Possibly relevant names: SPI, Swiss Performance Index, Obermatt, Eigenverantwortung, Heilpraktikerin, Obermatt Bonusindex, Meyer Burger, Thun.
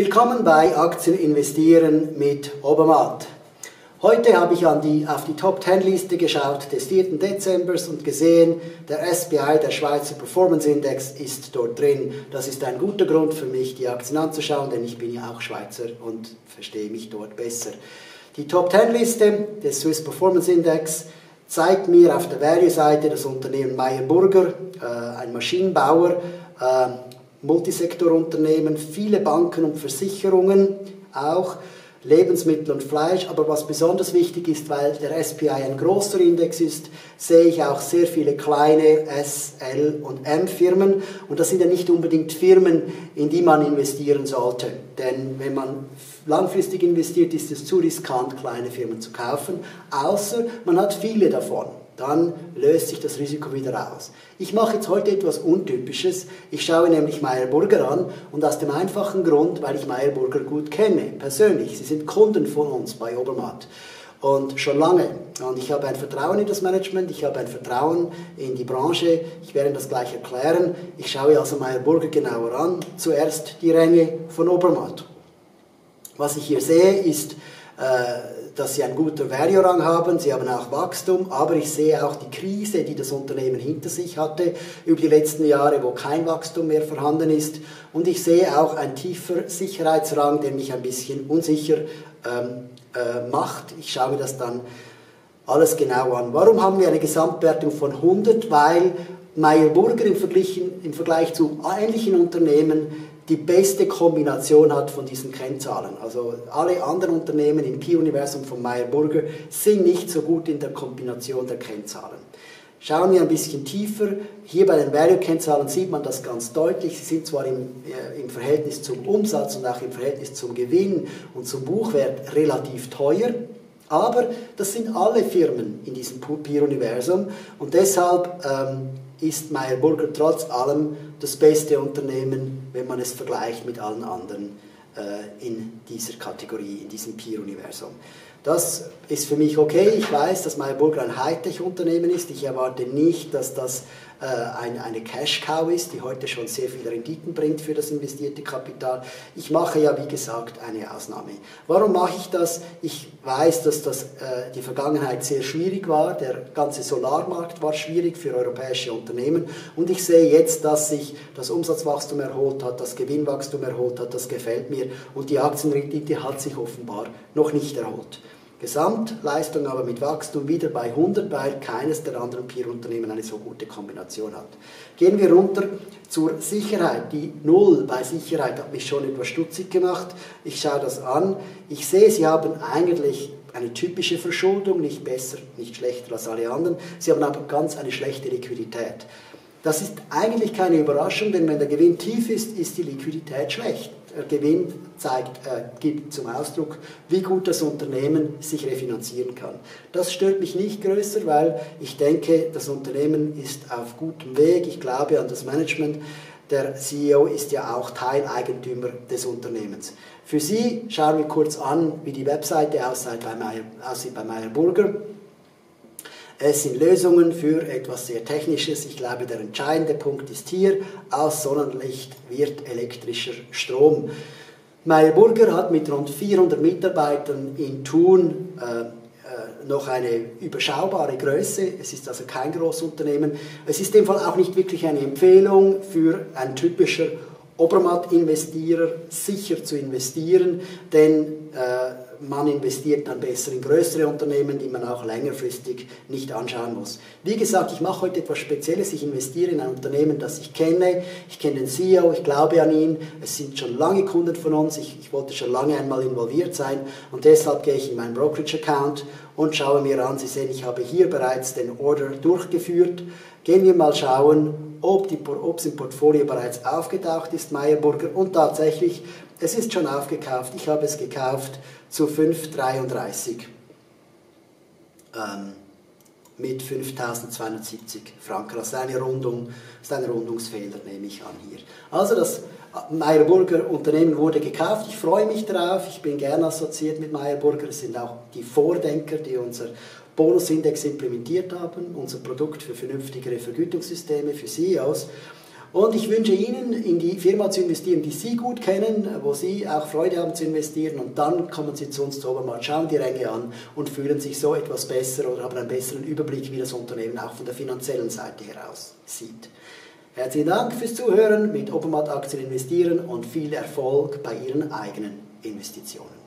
Willkommen bei Aktien investieren mit Obermatt. Heute habe ich auf die Top 10 Liste geschaut des 4. Dezember und gesehen, der SPI, der Schweizer Performance Index, ist dort drin. Das ist ein guter Grund für mich, die Aktien anzuschauen, denn ich bin ja auch Schweizer und verstehe mich dort besser. Die Top 10 Liste des Swiss Performance Index zeigt mir auf der Value-Seite das Unternehmen Meyer Burger, ein Maschinenbauer, Multisektorunternehmen, viele Banken und Versicherungen, auch Lebensmittel und Fleisch. Aber was besonders wichtig ist, weil der SPI ein großer Index ist, sehe ich auch sehr viele kleine S-, L- und M-Firmen. Und das sind ja nicht unbedingt Firmen, in die man investieren sollte. Denn wenn man langfristig investiert, ist es zu riskant, kleine Firmen zu kaufen, außer man hat viele davon. Dann löst sich das Risiko wieder aus. Ich mache jetzt heute etwas Untypisches. Ich schaue nämlich Meyer Burger an, und aus dem einfachen Grund, weil ich Meyer Burger gut kenne, persönlich. Sie sind Kunden von uns bei Obermatt und schon lange. Und ich habe ein Vertrauen in das Management, ich habe ein Vertrauen in die Branche. Ich werde das gleich erklären. Ich schaue also Meyer Burger genauer an. Zuerst die Ränge von Obermatt. Was ich hier sehe, ist, dass sie einen guten Value-Rang haben, sie haben auch Wachstum, aber ich sehe auch die Krise, die das Unternehmen hinter sich hatte, über die letzten Jahre, wo kein Wachstum mehr vorhanden ist, und ich sehe auch einen tiefer Sicherheitsrang, der mich ein bisschen unsicher macht. Ich schaue mir das dann alles genau an. Warum haben wir eine Gesamtwertung von 100? Weil Meyer Burger im Vergleich zu ähnlichen Unternehmen die beste Kombination hat von diesen Kennzahlen. Also alle anderen Unternehmen im P-Universum von Meyer Burger sind nicht so gut in der Kombination der Kennzahlen. Schauen wir ein bisschen tiefer. Hier bei den Value-Kennzahlen sieht man das ganz deutlich. Sie sind zwar im Verhältnis zum Umsatz und auch im Verhältnis zum Gewinn und zum Buchwert relativ teuer, aber das sind alle Firmen in diesem Peer-Universum, und deshalb ist Meyer Burger trotz allem das beste Unternehmen, wenn man es vergleicht mit allen anderen in dieser Kategorie, in diesem Peer-Universum. Das ist für mich okay. Ich weiß, dass Meyer Burger ein Hightech-Unternehmen ist. Ich erwarte nicht, dass das eine Cash-Cow ist, die heute schon sehr viele Renditen bringt für das investierte Kapital. Ich mache ja, wie gesagt, eine Ausnahme. Warum mache ich das? Ich weiß, dass das die Vergangenheit sehr schwierig war. Der ganze Solarmarkt war schwierig für europäische Unternehmen. Und ich sehe jetzt, dass sich das Umsatzwachstum erholt hat, das Gewinnwachstum erholt hat. Das gefällt mir. Und die Aktienrendite hat sich offenbar noch nicht erholt. Gesamtleistung aber mit Wachstum wieder bei 100, weil keines der anderen Peer-Unternehmen eine so gute Kombination hat. Gehen wir runter zur Sicherheit. Die 0 bei Sicherheit hat mich schon etwas stutzig gemacht. Ich schaue das an. Ich sehe, sie haben eigentlich eine typische Verschuldung, nicht besser, nicht schlechter als alle anderen. Sie haben aber ganz eine schlechte Liquidität. Das ist eigentlich keine Überraschung, denn wenn der Gewinn tief ist, ist die Liquidität schlecht. Der Gewinn gibt zum Ausdruck, wie gut das Unternehmen sich refinanzieren kann. Das stört mich nicht größer, weil ich denke, das Unternehmen ist auf gutem Weg. Ich glaube an das Management. Der CEO ist ja auch Teileigentümer des Unternehmens. Für Sie schauen wir kurz an, wie die Webseite aussieht bei Meyer Burger. Es sind Lösungen für etwas sehr Technisches. Ich glaube, der entscheidende Punkt ist hier: Aus Sonnenlicht wird elektrischer Strom. Meyer Burger hat mit rund 400 Mitarbeitern in Thun noch eine überschaubare Größe. Es ist also kein Großunternehmen. Es ist in dem Fall auch nicht wirklich eine Empfehlung für ein typischer Obermatt-Investierer, sicher zu investieren, denn man investiert dann besser in größere Unternehmen, die man auch längerfristig nicht anschauen muss. Wie gesagt, ich mache heute etwas Spezielles. Ich investiere in ein Unternehmen, das ich kenne. Ich kenne den CEO, ich glaube an ihn. Es sind schon lange Kunden von uns. Ich wollte schon lange einmal involviert sein, und deshalb gehe ich in meinen Brokerage-Account und schaue mir an. Sie sehen, ich habe hier bereits den Order durchgeführt. Gehen wir mal schauen, ob es im Portfolio bereits aufgetaucht ist, Meyer Burger. Und tatsächlich, es ist schon aufgekauft. Ich habe es gekauft zu 5,33 mit 5.270 Franken. Das ist eine Rundung, das ist ein Rundungsfehler, nehme ich an hier. Also das Meyer Burger Unternehmen wurde gekauft. Ich freue mich darauf. Ich bin gerne assoziiert mit Meyer Burger. Es sind auch die Vordenker, die unser Bonusindex implementiert haben, unser Produkt für vernünftigere Vergütungssysteme für CEOs. Und ich wünsche Ihnen, in die Firma zu investieren, die Sie gut kennen, wo Sie auch Freude haben zu investieren, und dann kommen Sie zu uns zu Obermatt, schauen die Ränge an und fühlen sich so etwas besser oder haben einen besseren Überblick, wie das Unternehmen auch von der finanziellen Seite heraus sieht. Herzlichen Dank fürs Zuhören, mit Obermatt Aktien investieren und viel Erfolg bei Ihren eigenen Investitionen.